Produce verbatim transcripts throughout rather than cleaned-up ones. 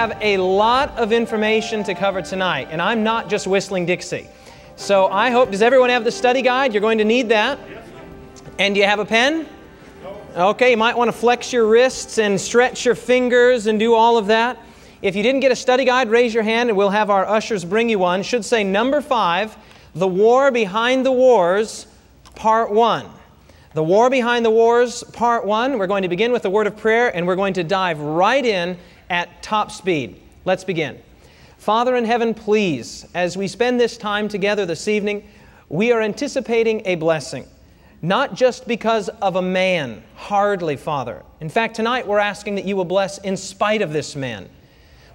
have a lot of information to cover tonight, and I'm not just whistling Dixie. So I hope, does everyone have the study guide? You're going to need that. And do you have a pen? Okay, you might want to flex your wrists and stretch your fingers and do all of that. If you didn't get a study guide, raise your hand and we'll have our ushers bring you one. It should say number five, The War Behind the Wars, Part One. The War Behind the Wars, Part One. We're going to begin with a word of prayer and we're going to dive right in at top speed. Let's begin. Father in heaven, please, as we spend this time together this evening, we are anticipating a blessing. Not just because of a man, hardly, Father. In fact, tonight we're asking that you will bless in spite of this man.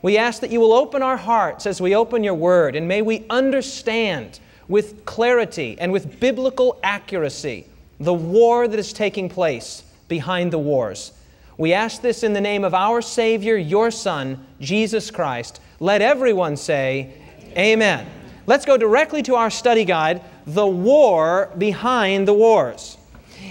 We ask that you will open our hearts as we open your word, and may we understand with clarity and with biblical accuracy the war that is taking place behind the wars. We ask this in the name of our Savior, your Son, Jesus Christ. Let everyone say, Amen. Amen. Let's go directly to our study guide, The War Behind the Wars.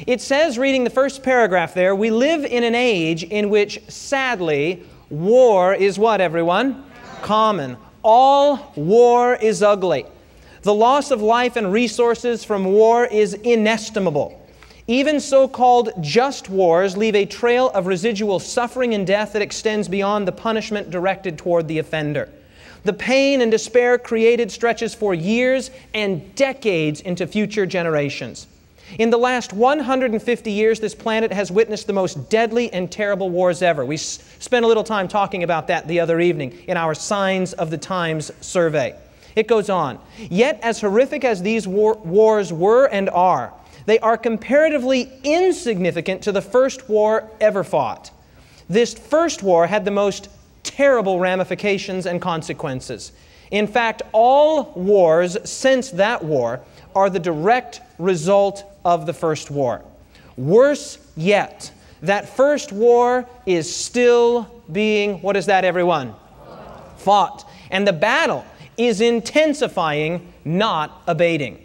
It says, reading the first paragraph there, we live in an age in which, sadly, war is what, everyone? Common. All war is ugly. The loss of life and resources from war is inestimable. Even so-called just wars leave a trail of residual suffering and death that extends beyond the punishment directed toward the offender. The pain and despair created stretches for years and decades into future generations. In the last one hundred fifty years, this planet has witnessed the most deadly and terrible wars ever. We spent a little time talking about that the other evening in our Signs of the Times survey. It goes on, yet as horrific as these war wars were and are, they are comparatively insignificant to the first war ever fought. This first war had the most terrible ramifications and consequences. In fact, all wars since that war are the direct result of the first war. Worse yet, that first war is still being, what is that, everyone? Fought. Fought. And the battle is intensifying, not abating.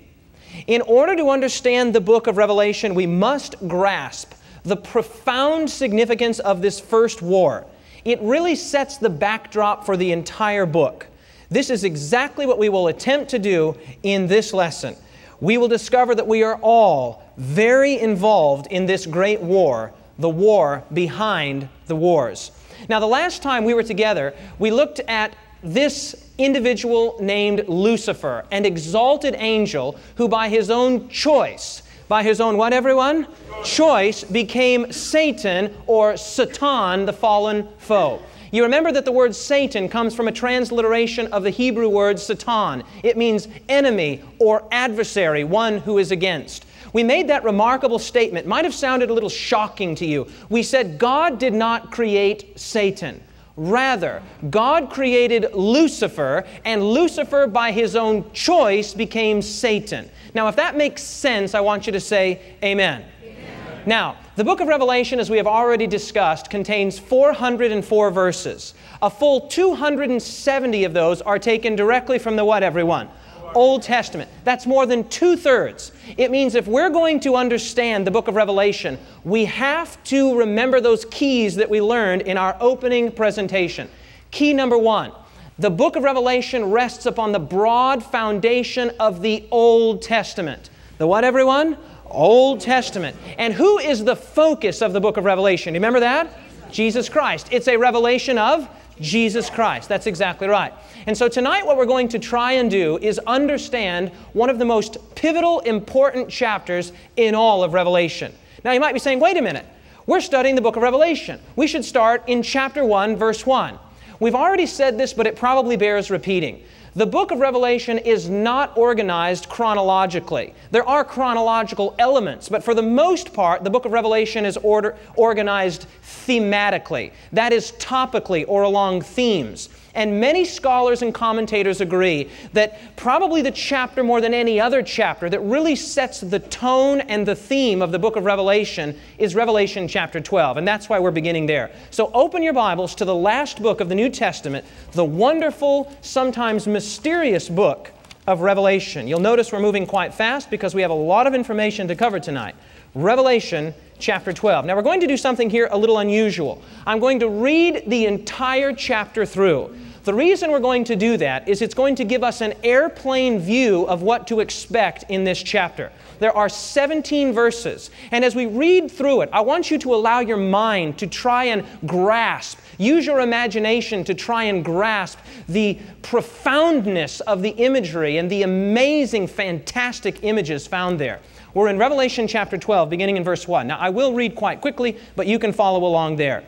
In order to understand the book of Revelation, we must grasp the profound significance of this first war. It really sets the backdrop for the entire book. This is exactly what we will attempt to do in this lesson. We will discover that we are all very involved in this great war, the war behind the wars. Now, the last time we were together, we looked at this individual named Lucifer, an exalted angel who by his own choice, by his own what, everyone? Choice became Satan, or Satan, the fallen foe. You remember that the word Satan comes from a transliteration of the Hebrew word Satan. It means enemy or adversary, one who is against. We made that remarkable statement. Might have sounded a little shocking to you. We said God did not create Satan. Rather, God created Lucifer, and Lucifer by his own choice became Satan. Now, if that makes sense, I want you to say Amen. Amen. Now, the book of Revelation, as we have already discussed, contains four hundred four verses. A full two hundred seventy of those are taken directly from the what, everyone? Old Testament. That's more than two-thirds. It means if we're going to understand the book of Revelation, we have to remember those keys that we learned in our opening presentation. Key number one, the book of Revelation rests upon the broad foundation of the Old Testament. The what, everyone? Old Testament. And who is the focus of the book of Revelation? Remember that? Jesus Christ. It's a revelation of Jesus Christ. That's exactly right. And so tonight what we're going to try and do is understand one of the most pivotal, important chapters in all of Revelation. Now you might be saying, wait a minute, we're studying the book of Revelation. We should start in chapter one, verse one. We've already said this, but it probably bears repeating. The book of Revelation is not organized chronologically. There are chronological elements, but for the most part, the book of Revelation is order, organized thematically. That is, topically or along themes. And many scholars and commentators agree that probably the chapter more than any other chapter that really sets the tone and the theme of the book of Revelation is Revelation chapter twelve, and that's why we're beginning there. So open your Bibles to the last book of the New Testament, the wonderful, sometimes mysterious book of Revelation. You'll notice we're moving quite fast because we have a lot of information to cover tonight. Revelation chapter twelve. Now we're going to do something here a little unusual. I'm going to read the entire chapter through. The reason we're going to do that is it's going to give us an airplane view of what to expect in this chapter. There are seventeen verses, and as we read through it, I want you to allow your mind to try and grasp, use your imagination to try and grasp the profoundness of the imagery and the amazing, fantastic images found there. We're in Revelation chapter twelve, beginning in verse one. Now, I will read quite quickly, but you can follow along there.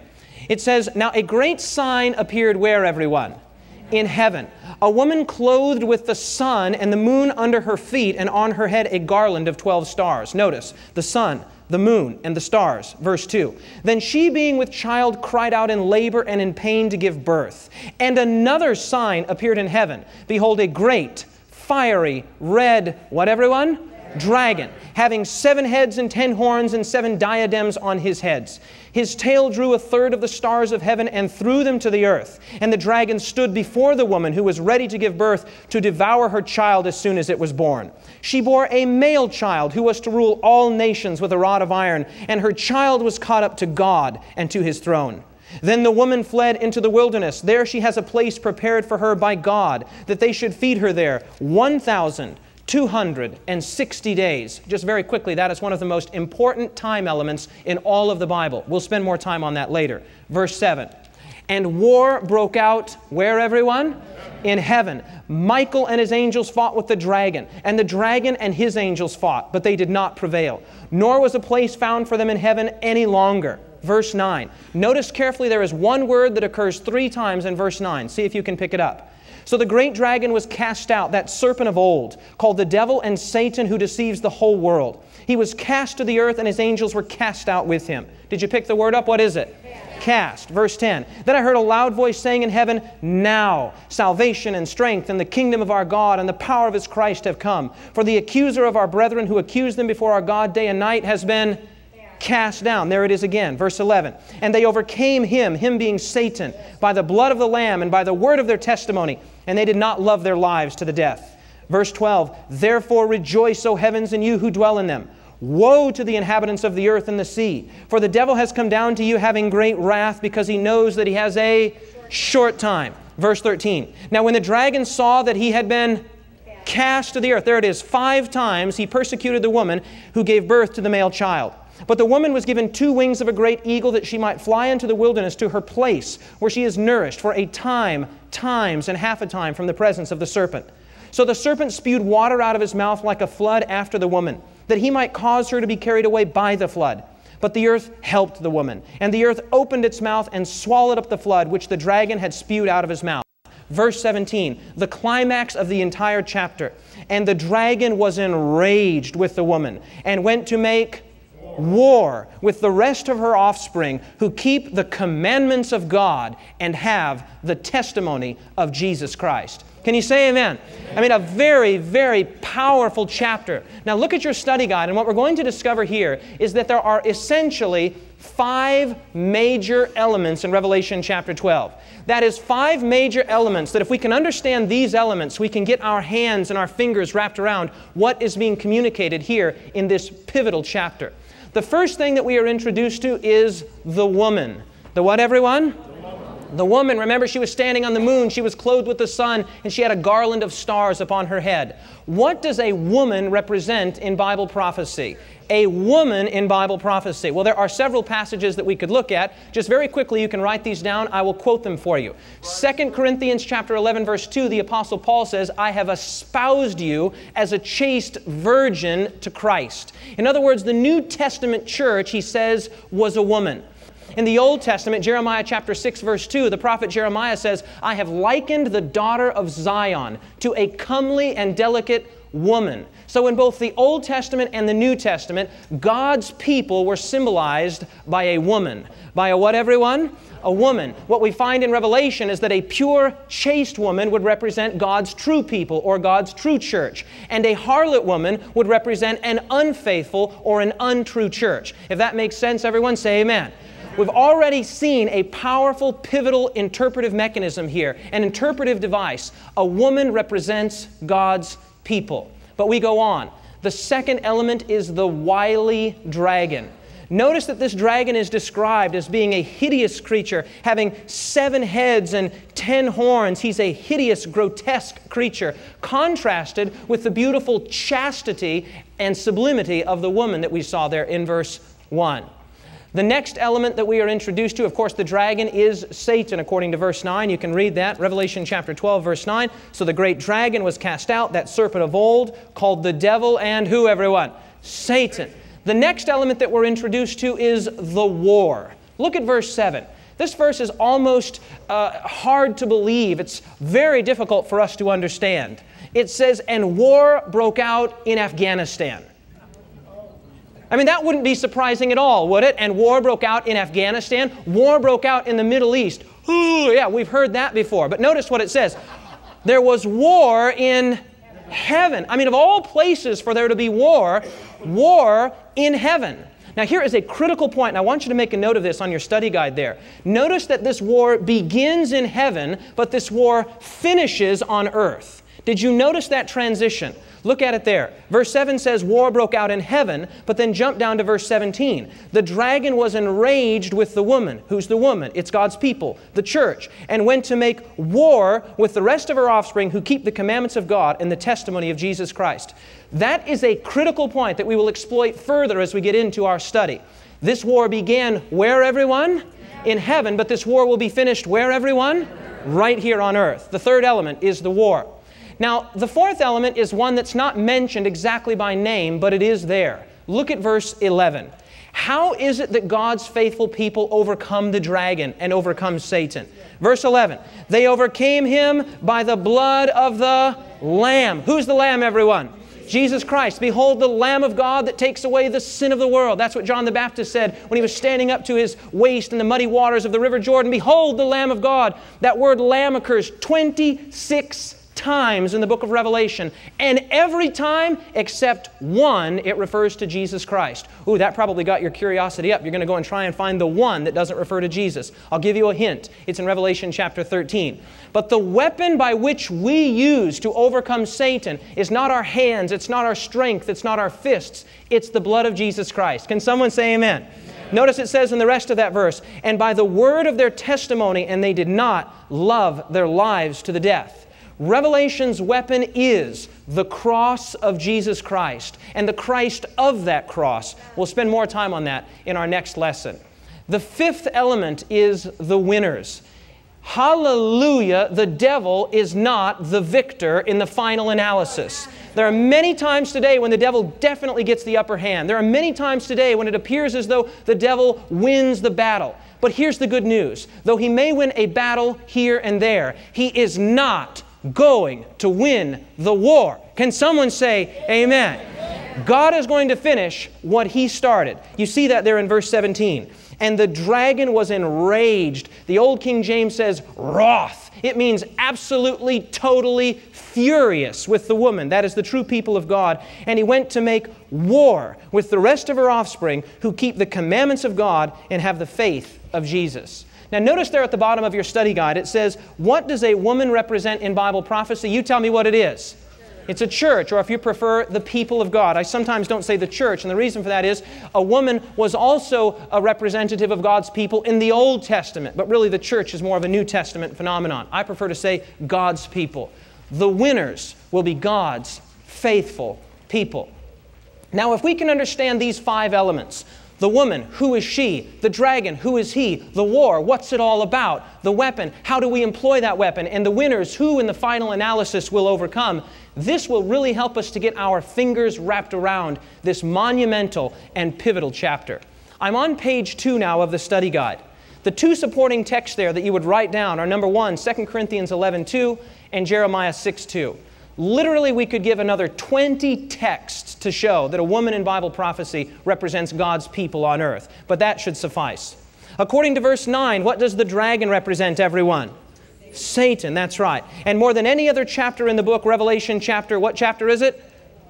It says, "Now a great sign appeared where, everyone? In heaven. A woman clothed with the sun and the moon under her feet, and on her head a garland of twelve stars." Notice, the sun, the moon, and the stars. Verse two. "Then she, being with child, cried out in labor and in pain to give birth. And another sign appeared in heaven. Behold, a great, fiery, red," what, everyone? "Dragon, having seven heads and ten horns and seven diadems on his heads. His tail drew a third of the stars of heaven and threw them to the earth. And the dragon stood before the woman who was ready to give birth to devour her child as soon as it was born. She bore a male child who was to rule all nations with a rod of iron, and her child was caught up to God and to his throne. Then the woman fled into the wilderness. There she has a place prepared for her by God, that they should feed her there one thousand two hundred sixty days. Just very quickly, that is one of the most important time elements in all of the Bible. We'll spend more time on that later. Verse seven. "And war broke out," where, everyone? "In heaven. Michael and his angels fought with the dragon, and the dragon and his angels fought, but they did not prevail. Nor was a place found for them in heaven any longer." Verse nine. Notice carefully there is one word that occurs three times in verse nine. See if you can pick it up. "So the great dragon was cast out, that serpent of old, called the devil and Satan, who deceives the whole world. He was cast to the earth, and his angels were cast out with him." Did you pick the word up? What is it? Cast. Cast. Verse ten. "Then I heard a loud voice saying in heaven, Now salvation and strength and the kingdom of our God and the power of his Christ have come. For the accuser of our brethren who accused them before our God day and night has been cast down." There it is again. Verse eleven. "And they overcame him," him being Satan, "by the blood of the Lamb and by the word of their testimony, and they did not love their lives to the death." Verse twelve. "Therefore rejoice, O heavens, and you who dwell in them. Woe to the inhabitants of the earth and the sea, for the devil has come down to you having great wrath, because he knows that he has a short time." Verse thirteen. "Now when the dragon saw that he had been cast to the earth," there it is, five times, "he persecuted the woman who gave birth to the male child. But the woman was given two wings of a great eagle, that she might fly into the wilderness to her place, where she is nourished for a time, times, and half a time from the presence of the serpent. So the serpent spewed water out of his mouth like a flood after the woman, that he might cause her to be carried away by the flood. But the earth helped the woman, and the earth opened its mouth and swallowed up the flood which the dragon had spewed out of his mouth." Verse seventeen, the climax of the entire chapter. "And the dragon was enraged with the woman, and went to make war with the rest of her offspring, who keep the commandments of God and have the testimony of Jesus Christ." Can you say amen? Amen. I mean, a very, very powerful chapter. Now look at your study guide, and what we're going to discover here is that there are essentially five major elements in Revelation chapter twelve. That is, five major elements that if we can understand these elements, we can get our hands and our fingers wrapped around what is being communicated here in this pivotal chapter. The first thing that we are introduced to is the woman. The what, everyone? The woman. The woman. Remember, she was standing on the moon, she was clothed with the sun, and she had a garland of stars upon her head. What does a woman represent in Bible prophecy? A woman in Bible prophecy. Well, there are several passages that we could look at. Just very quickly, you can write these down. I will quote them for you. Second Corinthians chapter eleven, verse two, the Apostle Paul says, "I have espoused you as a chaste virgin to Christ." In other words, the New Testament church, he says, was a woman. In the Old Testament, Jeremiah chapter six, verse two, the prophet Jeremiah says, "I have likened the daughter of Zion to a comely and delicate woman." So in both the Old Testament and the New Testament, God's people were symbolized by a woman. By a what, everyone? A woman. What we find in Revelation is that a pure, chaste woman would represent God's true people, or God's true church, and a harlot woman would represent an unfaithful or an untrue church. If that makes sense, everyone, say amen. We've already seen a powerful, pivotal interpretive mechanism here, an interpretive device. A woman represents God's people. But we go on. The second element is the wily dragon. Notice that this dragon is described as being a hideous creature, having seven heads and ten horns. He's a hideous, grotesque creature, contrasted with the beautiful chastity and sublimity of the woman that we saw there in verse one. The next element that we are introduced to, of course, the dragon is Satan, according to verse nine. You can read that, Revelation chapter twelve, verse nine. So the great dragon was cast out, that serpent of old, called the devil and who, everyone? Satan. The next element that we're introduced to is the war. Look at verse seven. This verse is almost uh, hard to believe. It's very difficult for us to understand. It says, and war broke out in Afghanistan. I mean, that wouldn't be surprising at all, would it? And war broke out in Afghanistan. War broke out in the Middle East. Ooh, yeah, we've heard that before. But notice what it says. There was war in heaven. I mean, of all places for there to be war, war in heaven. Now, here is a critical point, and I want you to make a note of this on your study guide there. Notice that this war begins in heaven, but this war finishes on earth. Did you notice that transition? Look at it there. Verse seven says, war broke out in heaven, but then jump down to verse seventeen. The dragon was enraged with the woman. Who's the woman? It's God's people, the church, and went to make war with the rest of her offspring who keep the commandments of God and the testimony of Jesus Christ. That is a critical point that we will exploit further as we get into our study. This war began where, everyone? In heaven, but this war will be finished where, everyone? Right here on earth. The third element is the war. Now, the fourth element is one that's not mentioned exactly by name, but it is there. Look at verse eleven. How is it that God's faithful people overcome the dragon and overcome Satan? Verse eleven, they overcame him by the blood of the Lamb. Who's the Lamb, everyone? Jesus Christ. Behold, the Lamb of God that takes away the sin of the world. That's what John the Baptist said when he was standing up to his waist in the muddy waters of the River Jordan. Behold, the Lamb of God. That word Lamb occurs twenty-six times. times in the book of Revelation, and every time except one it refers to Jesus Christ. Ooh, that probably got your curiosity up. You're going to go and try and find the one that doesn't refer to Jesus. I'll give you a hint. It's in Revelation chapter thirteen. But the weapon by which we use to overcome Satan is not our hands, it's not our strength, it's not our fists, it's the blood of Jesus Christ. Can someone say amen? Amen. Notice it says in the rest of that verse, and by the word of their testimony, and they did not love their lives to the death. Revelation's weapon is the cross of Jesus Christ and the Christ of that cross. We'll spend more time on that in our next lesson. The fifth element is the winners. Hallelujah, the devil is not the victor in the final analysis. There are many times today when the devil definitely gets the upper hand. There are many times today when it appears as though the devil wins the battle. But here's the good news. Though he may win a battle here and there, he is not going to win the war. Can someone say amen? Amen? God is going to finish what he started. You see that there in verse seventeen. And the dragon was enraged. The old King James says wroth. It means absolutely, totally furious with the woman. That is the true people of God. And he went to make war with the rest of her offspring who keep the commandments of God and have the faith of Jesus. Now, notice there at the bottom of your study guide, it says, what does a woman represent in Bible prophecy? You tell me what it is. It's a church, or if you prefer, the people of God. I sometimes don't say the church, and the reason for that is a woman was also a representative of God's people in the Old Testament, but really the church is more of a New Testament phenomenon. I prefer to say God's people. The winners will be God's faithful people. Now, if we can understand these five elements, the woman, who is she? The dragon, who is he? The war, what's it all about? The weapon, how do we employ that weapon? And the winners, who in the final analysis will overcome? This will really help us to get our fingers wrapped around this monumental and pivotal chapter. I'm on page two now of the study guide. The two supporting texts there that you would write down are number one, Second Corinthians eleven two and Jeremiah six two. Literally, we could give another twenty texts to show that a woman in Bible prophecy represents God's people on earth, but that should suffice. According to verse nine, what does the dragon represent, everyone? Satan. Satan, that's right. And more than any other chapter in the book, Revelation chapter, what chapter is it?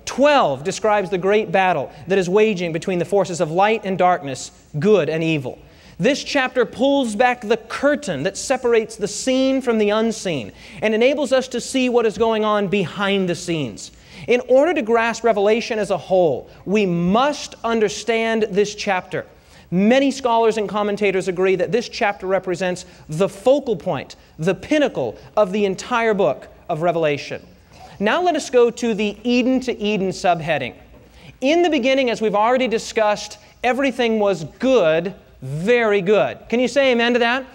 twelve describes the great battle that is waging between the forces of light and darkness, good and evil. This chapter pulls back the curtain that separates the seen from the unseen and enables us to see what is going on behind the scenes. In order to grasp Revelation as a whole, we must understand this chapter. Many scholars and commentators agree that this chapter represents the focal point, the pinnacle of the entire book of Revelation. Now let us go to the Eden to Eden subheading. In the beginning, as we've already discussed, everything was good, very good. Can you say amen to that?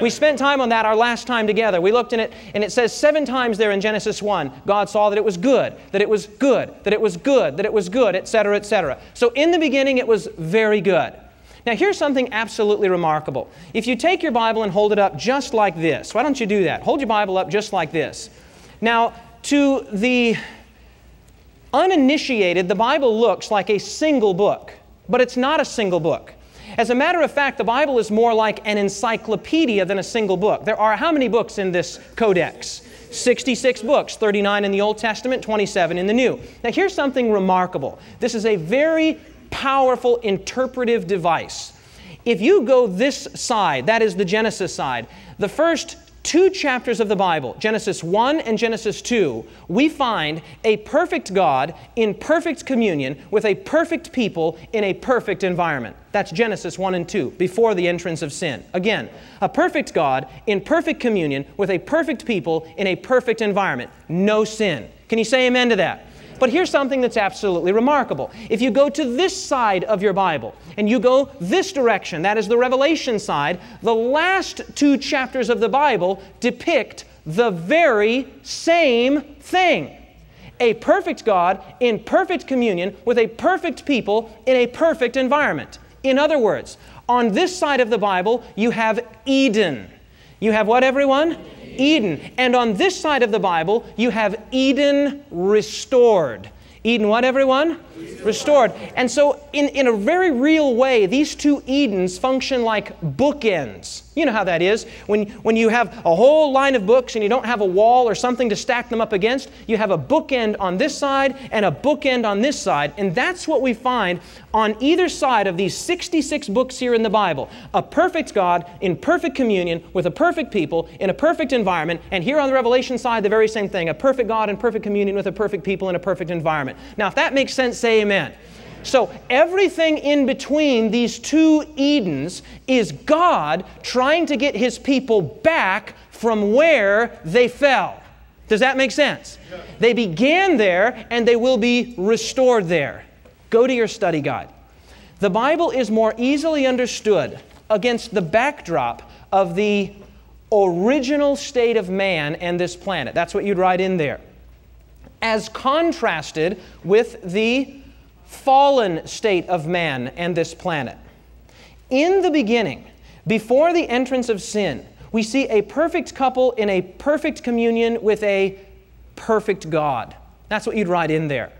We spent time on that our last time together. We looked in it, and it says seven times there in Genesis one, God saw that it was good, that it was good, that it was good, that it was good, et cetera, et cetera. So in the beginning, it was very good. Now, here's something absolutely remarkable. If you take your Bible and hold it up just like this, why don't you do that? Hold your Bible up just like this. Now, to the uninitiated, the Bible looks like a single book, but it's not a single book. As a matter of fact, the Bible is more like an encyclopedia than a single book. There are how many books in this codex? sixty-six books, thirty-nine in the Old Testament, twenty-seven in the New. Now, here's something remarkable. This is a very powerful interpretive device. If you go this side, that is the Genesis side, the first two chapters of the Bible, Genesis one and Genesis two, we find a perfect God in perfect communion with a perfect people in a perfect environment. That's Genesis one and two, before the entrance of sin. Again, a perfect God in perfect communion with a perfect people in a perfect environment. No sin. Can you say amen to that? But here's something that's absolutely remarkable. If you go to this side of your Bible and you go this direction, that is the Revelation side, the last two chapters of the Bible depict the very same thing. A perfect God in perfect communion with a perfect people in a perfect environment. In other words, on this side of the Bible, you have Eden. You have what, everyone? Eden. And on this side of the Bible, you have Eden restored. Eden what, everyone? Restored. And so in, in a very real way, these two Edens function like bookends. You know how that is. When, when you have a whole line of books and you don't have a wall or something to stack them up against, you have a bookend on this side and a bookend on this side. And that's what we find on either side of these sixty-six books here in the Bible. A perfect God in perfect communion with a perfect people in a perfect environment. And here on the Revelation side, the very same thing. A perfect God in perfect communion with a perfect people in a perfect environment. Now, if that makes sense, say amen. So everything in between these two Edens is God trying to get His people back from where they fell. Does that make sense? They began there, and they will be restored there. Go to your study guide. The Bible is more easily understood against the backdrop of the original state of man and this planet. That's what you'd write in there, as contrasted with the fallen state of man and this planet. In the beginning, before the entrance of sin, we see a perfect couple in a perfect communion with a perfect God. That's what you'd write in there.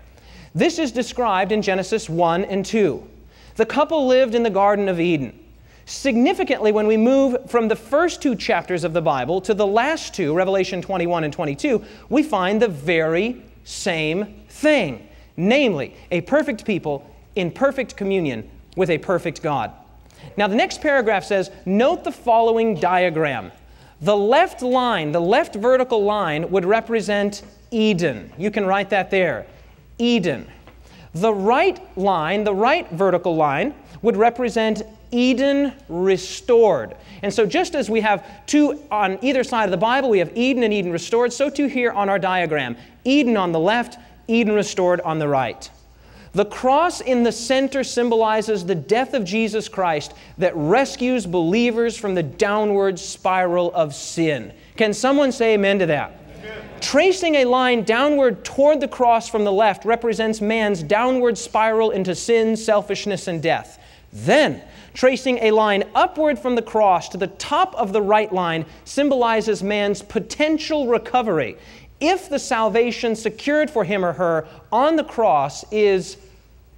This is described in Genesis one and two. The couple lived in the Garden of Eden. Significantly, when we move from the first two chapters of the Bible to the last two, Revelation twenty-one and twenty-two, we find the very same thing, namely a perfect people in perfect communion with a perfect God. Now, the next paragraph says, note the following diagram. The left line, the left vertical line, would represent Eden. You can write that there, Eden. The right line, the right vertical line, would represent Eden restored. And so just as we have two on either side of the Bible, we have Eden and Eden restored, so too here on our diagram. Eden on the left, Eden restored on the right. The cross in the center symbolizes the death of Jesus Christ that rescues believers from the downward spiral of sin. Can someone say amen to that? Tracing a line downward toward the cross from the left represents man's downward spiral into sin, selfishness, and death. Then, tracing a line upward from the cross to the top of the right line symbolizes man's potential recovery if the salvation secured for him or her on the cross is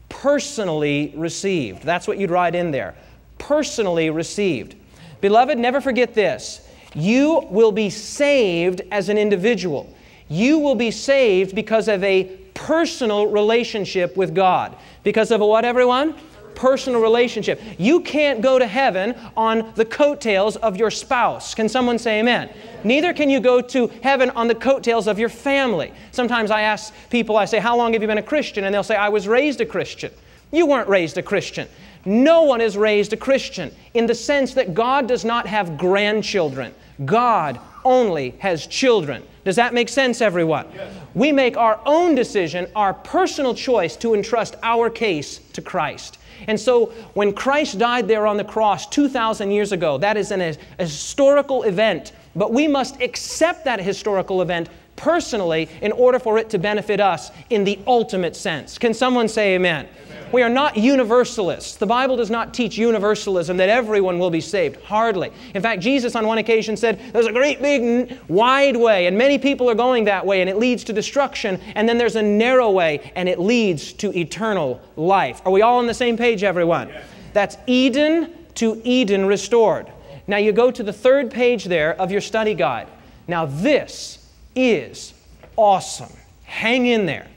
personally received. That's what you'd write in there, personally received. Beloved, never forget this. You will be saved as an individual. You will be saved because of a personal relationship with God. Because of a what, everyone? Personal relationship. You can't go to heaven on the coattails of your spouse. Can someone say amen? Amen. Neither can you go to heaven on the coattails of your family. Sometimes I ask people, I say, how long have you been a Christian? And they'll say, I was raised a Christian. You weren't raised a Christian. No one is raised a Christian in the sense that God does not have grandchildren. God only has children. Does that make sense, everyone? Yes. We make our own decision, our personal choice to entrust our case to Christ. And so when Christ died there on the cross two thousand years ago, that is an, a historical event, but we must accept that historical event personally in order for it to benefit us in the ultimate sense. Can someone say amen? Amen. We are not universalists. The Bible does not teach universalism that everyone will be saved. Hardly. In fact, Jesus on one occasion said, there's a great big wide way and many people are going that way and it leads to destruction, and then there's a narrow way and it leads to eternal life. Are we all on the same page, everyone? Yes. That's Eden to Eden restored. Now you go to the third page there of your study guide. Now this is awesome. Hang in there.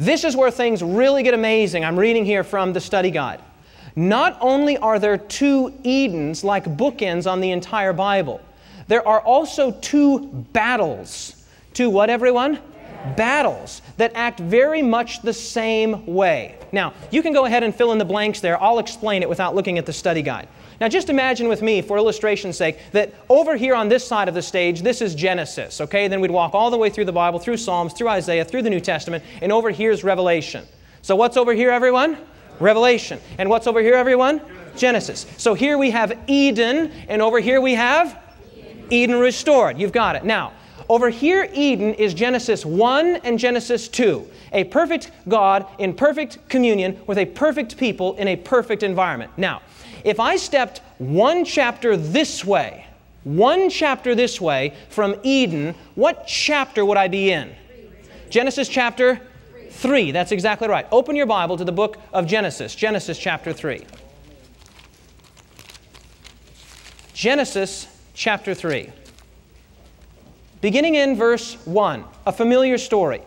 This is where things really get amazing. I'm reading here from the study guide. Not only are there two Edens like bookends on the entire Bible, there are also two battles. Two what, everyone? Yeah. Battles that act very much the same way. Now, you can go ahead and fill in the blanks there. I'll explain it without looking at the study guide. Now just imagine with me, for illustration's sake, that over here on this side of the stage, this is Genesis, okay? Then we'd walk all the way through the Bible, through Psalms, through Isaiah, through the New Testament, and over here's Revelation. So what's over here, everyone? Revelation. And what's over here, everyone? Genesis. So here we have Eden, and over here we have Eden restored. You've got it. Now, over here, Eden is Genesis one and Genesis two. A perfect God in perfect communion with a perfect people in a perfect environment. Now, if I stepped one chapter this way, one chapter this way from Eden, what chapter would I be in? Genesis chapter three. That's exactly right. Open your Bible to the book of Genesis, Genesis chapter three. Genesis chapter three. Beginning in verse one, a familiar story.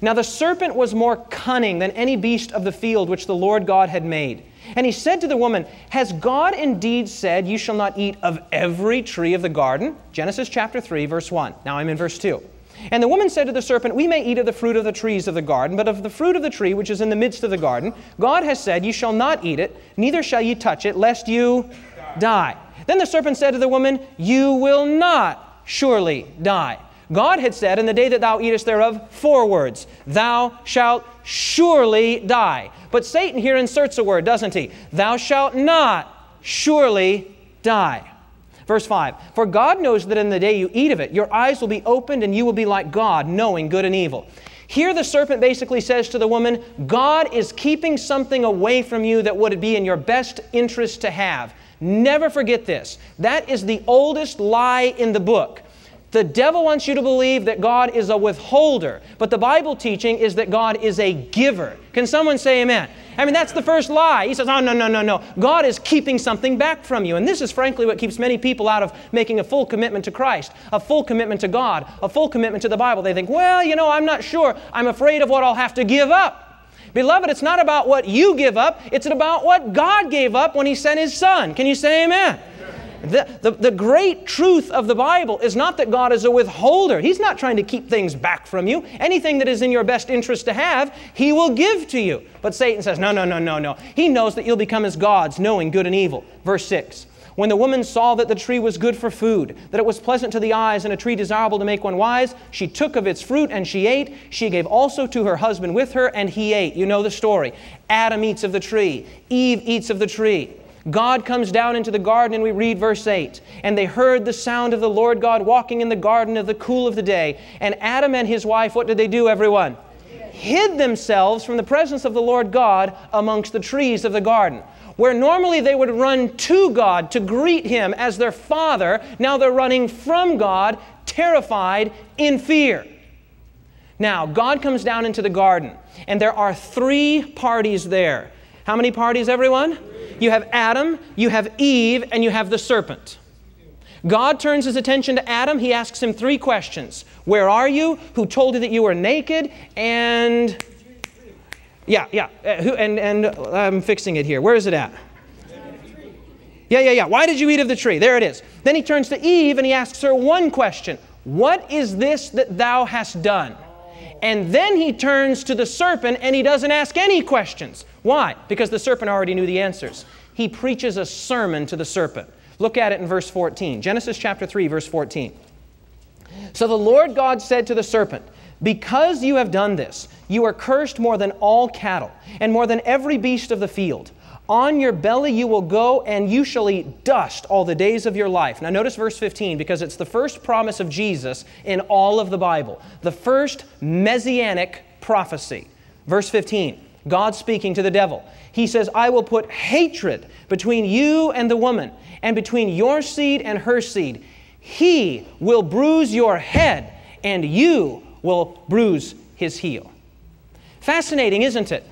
Now the serpent was more cunning than any beast of the field which the Lord God had made. And he said to the woman, has God indeed said, you shall not eat of every tree of the garden? Genesis chapter three, verse one. Now I'm in verse two. And the woman said to the serpent, we may eat of the fruit of the trees of the garden, but of the fruit of the tree which is in the midst of the garden, God has said, you shall not eat it, neither shall ye touch it, lest you die. Then the serpent said to the woman, you will not surely die. God had said, in the day that thou eatest thereof, four words, thou shalt surely die. But Satan here inserts a word, doesn't he? Thou shalt not surely die. Verse five, for God knows that in the day you eat of it, your eyes will be opened and you will be like God, knowing good and evil. Here the serpent basically says to the woman, God is keeping something away from you that would be in your best interest to have. Never forget this. That is the oldest lie in the book. The devil wants you to believe that God is a withholder, but the Bible teaching is that God is a giver. Can someone say amen? I mean, that's the first lie. He says, oh, no, no, no, no. God is keeping something back from you. And this is frankly what keeps many people out of making a full commitment to Christ, a full commitment to God, a full commitment to the Bible. They think, well, you know, I'm not sure. I'm afraid of what I'll have to give up. Beloved, it's not about what you give up. It's about what God gave up when He sent His Son. Can you say amen? The, the, the great truth of the Bible is not that God is a withholder. He's not trying to keep things back from you. Anything that is in your best interest to have, He will give to you. But Satan says, no, no, no, no, no. He knows that you'll become as gods, knowing good and evil. Verse six, when the woman saw that the tree was good for food, that it was pleasant to the eyes and a tree desirable to make one wise, she took of its fruit and she ate. She gave also to her husband with her and he ate. You know the story. Adam eats of the tree. Eve eats of the tree. God comes down into the garden and we read verse eight. And they heard the sound of the Lord God walking in the garden of the cool of the day. And Adam and his wife, what did they do, everyone? Hid themselves from the presence of the Lord God amongst the trees of the garden. Where normally they would run to God to greet Him as their Father, now they're running from God, terrified, in fear. Now, God comes down into the garden and there are three parties there. How many parties, everyone? You have Adam, you have Eve, and you have the serpent. God turns His attention to Adam. He asks him three questions. Where are you? Who told you that you were naked? And, yeah, yeah, and, and I'm fixing it here. Where is it at? Yeah, yeah, yeah. Why did you eat of the tree? There it is. Then He turns to Eve and He asks her one question. What is this that thou hast done? And then he turns to the serpent and he doesn't ask any questions. Why? Because the serpent already knew the answers. He preaches a sermon to the serpent. Look at it in verse fourteen. Genesis chapter three, verse fourteen. So the Lord God said to the serpent, "Because you have done this, you are cursed more than all cattle and more than every beast of the field. On your belly you will go, and you shall eat dust all the days of your life." Now notice verse fifteen, because it's the first promise of Jesus in all of the Bible. The first messianic prophecy. Verse fifteen, God speaking to the devil. He says, "I will put hatred between you and the woman, and between your seed and her seed. He will bruise your head, and you will bruise his heel." Fascinating, isn't it?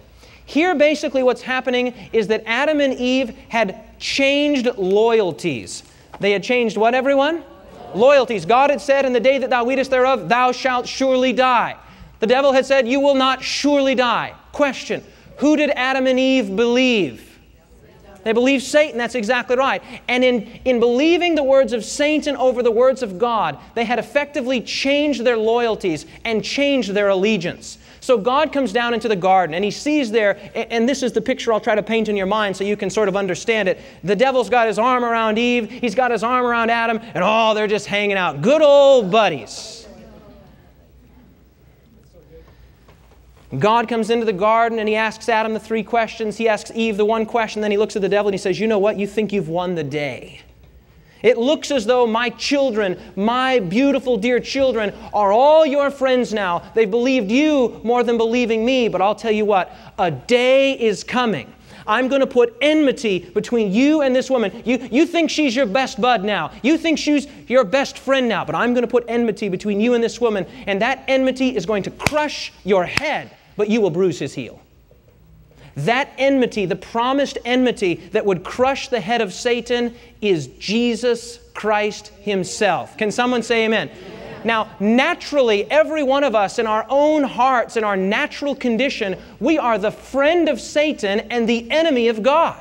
Here basically what's happening is that Adam and Eve had changed loyalties. They had changed what, everyone? Loyalties. God had said, "In the day that thou eatest thereof, thou shalt surely die." The devil had said, "You will not surely die." Question, who did Adam and Eve believe? They believed Satan, that's exactly right. And in, in believing the words of Satan over the words of God, they had effectively changed their loyalties and changed their allegiance. So God comes down into the garden and he sees there, and this is the picture I'll try to paint in your mind so you can sort of understand it. The devil's got his arm around Eve, he's got his arm around Adam, and oh, they're just hanging out. Good old buddies. God comes into the garden and he asks Adam the three questions. He asks Eve the one question. Then he looks at the devil and he says, "You know what? You think you've won the day. It looks as though my children, my beautiful dear children, are all your friends now. They've believed you more than believing me. But I'll tell you what, a day is coming. I'm going to put enmity between you and this woman. You, you think she's your best bud now. You think she's your best friend now. But I'm going to put enmity between you and this woman. And that enmity is going to crush your head, but you will bruise his heel." That enmity, the promised enmity that would crush the head of Satan, is Jesus Christ himself. Can someone say amen? Amen. Now, naturally, every one of us in our own hearts, in our natural condition, we are the friend of Satan and the enemy of God.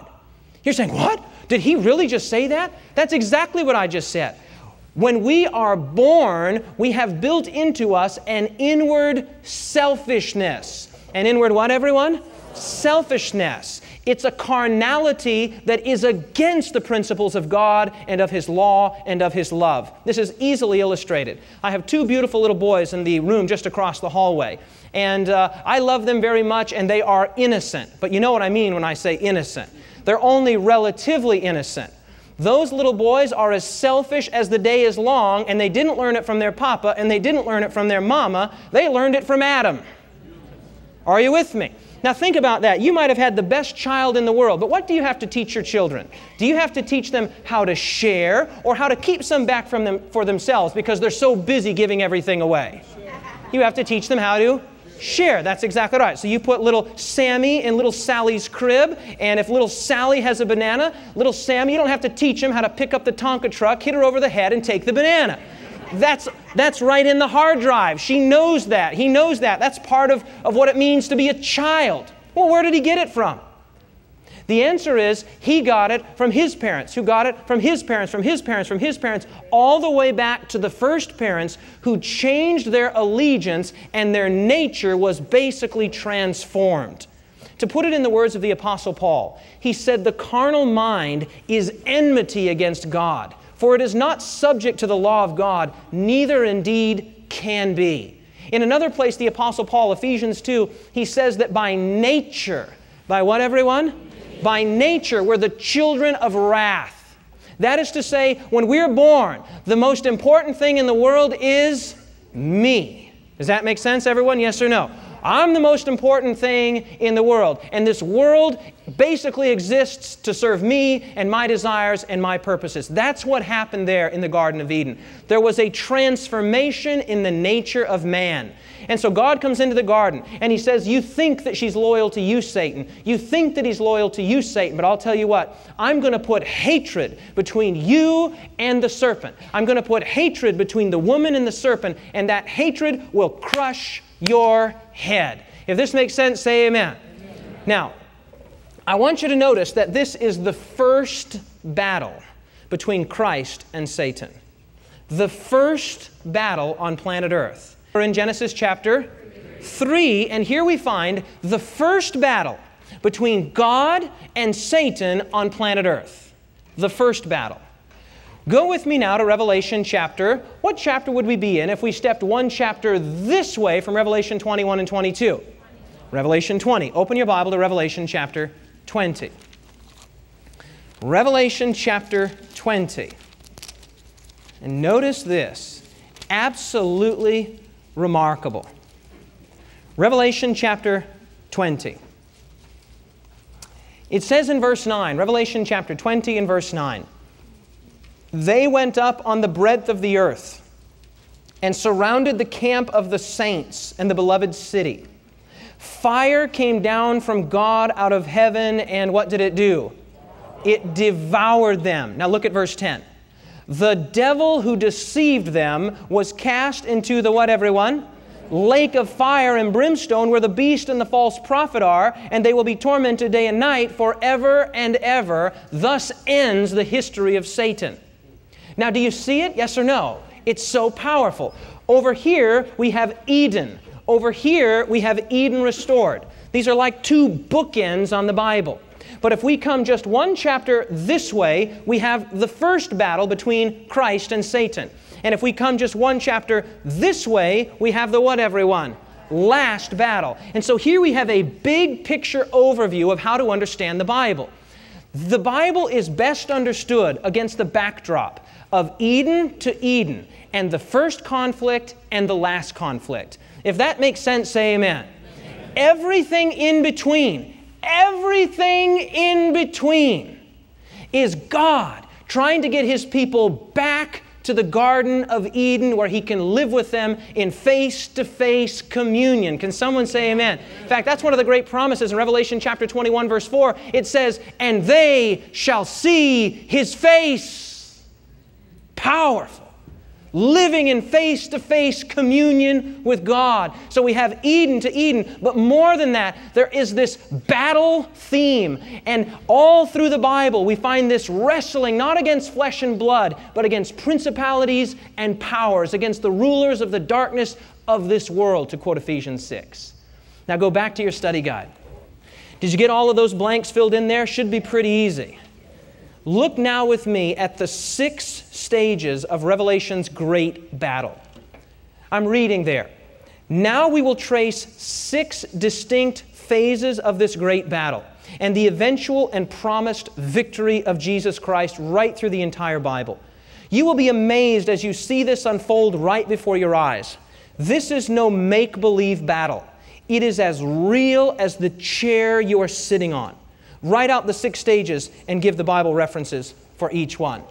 You're saying, "What? Did he really just say that?" That's exactly what I just said. When we are born, we have built into us an inward selfishness. An inward what, everyone? Selfishness. It's a carnality that is against the principles of God and of His law and of His love. This is easily illustrated. I have two beautiful little boys in the room just across the hallway. And uh, I love them very much, and they are innocent. But you know what I mean when I say innocent. They're only relatively innocent. Those little boys are as selfish as the day is long, and they didn't learn it from their papa, and they didn't learn it from their mama. They learned it from Adam. Are you with me? Now think about that. You might have had the best child in the world, but what do you have to teach your children? Do you have to teach them how to share or how to keep some back from them for themselves because they're so busy giving everything away? You have to teach them how to share. That's exactly right. So you put little Sammy in little Sally's crib, and if little Sally has a banana, little Sammy, you don't have to teach him how to pick up the Tonka truck, hit her over the head, and take the banana. That's, that's right in the hard drive. She knows that. He knows that. That's part of, of what it means to be a child. Well, where did he get it from? The answer is he got it from his parents, who got it from his parents, from his parents, from his parents, all the way back to the first parents who changed their allegiance and their nature was basically transformed. To put it in the words of the Apostle Paul, he said, "The carnal mind is enmity against God. For it is not subject to the law of God, neither indeed can be." In another place, the Apostle Paul, Ephesians two, he says that by nature, by what, everyone? By nature, we're the children of wrath. That is to say, when we're born, the most important thing in the world is me. Does that make sense, everyone? Yes or no? I'm the most important thing in the world, and this world basically exists to serve me and my desires and my purposes. That's what happened there in the Garden of Eden. There was a transformation in the nature of man. And so God comes into the garden, and He says, "You think that she's loyal to you, Satan. You think that he's loyal to you, Satan, but I'll tell you what. I'm going to put hatred between you and the serpent. I'm going to put hatred between the woman and the serpent, and that hatred will crush your head." If this makes sense, say amen. Amen. Now, I want you to notice that this is the first battle between Christ and Satan. The first battle on planet Earth. We're in Genesis chapter three, and here we find the first battle between God and Satan on planet Earth. The first battle. Go with me now to Revelation chapter. What chapter would we be in if we stepped one chapter this way from Revelation twenty-one and twenty-two? Revelation twenty. Open your Bible to Revelation chapter twenty. Revelation chapter twenty. And notice this. Absolutely remarkable. Revelation chapter twenty. It says in verse nine, Revelation chapter twenty and verse nine, "They went up on the breadth of the earth and surrounded the camp of the saints and the beloved city. Fire came down from God out of heaven, and what did it do? It devoured them." Now look at verse ten. "The devil who deceived them was cast into the" what, everyone? "Lake of fire and brimstone, where the beast and the false prophet are, and they will be tormented day and night forever and ever. Thus ends the history of Satan." Now, do you see it? Yes or no? It's so powerful. Over here, we have Eden. Over here, we have Eden restored. These are like two bookends on the Bible. But if we come just one chapter this way, we have the first battle between Christ and Satan. And if we come just one chapter this way, we have the what, everyone? Last battle. And so here we have a big picture overview of how to understand the Bible. The Bible is best understood against the backdrop of Eden to Eden, and the first conflict and the last conflict. If that makes sense, say amen. Amen. Everything in between, everything in between is God trying to get His people back to the Garden of Eden, where He can live with them in face-to-face communion. Can someone say amen? Amen? In fact, that's one of the great promises in Revelation chapter twenty-one, verse four. It says, "And they shall see His face." Powerful. Living in face-to-face communion with God. So we have Eden to Eden, but more than that, there is this battle theme. And all through the Bible, we find this wrestling, not against flesh and blood, but against principalities and powers, against the rulers of the darkness of this world, to quote Ephesians six. Now go back to your study guide. Did you get all of those blanks filled in there? Should be pretty easy. Look now with me at the six stages of Revelation's great battle. I'm reading there. "Now we will trace six distinct phases of this great battle and the eventual and promised victory of Jesus Christ right through the entire Bible. You will be amazed as you see this unfold right before your eyes. This is no make-believe battle. It is as real as the chair you are sitting on." Write out the six stages and give the Bible references for each one.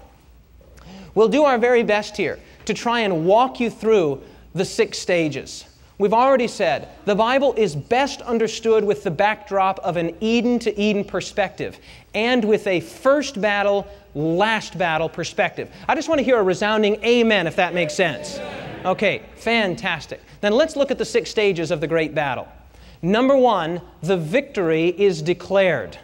We'll do our very best here to try and walk you through the six stages. We've already said the Bible is best understood with the backdrop of an Eden to Eden perspective and with a first battle, last battle perspective. I just want to hear a resounding amen if that makes sense. Okay, fantastic. Then let's look at the six stages of the great battle. Number one, the victory is declared.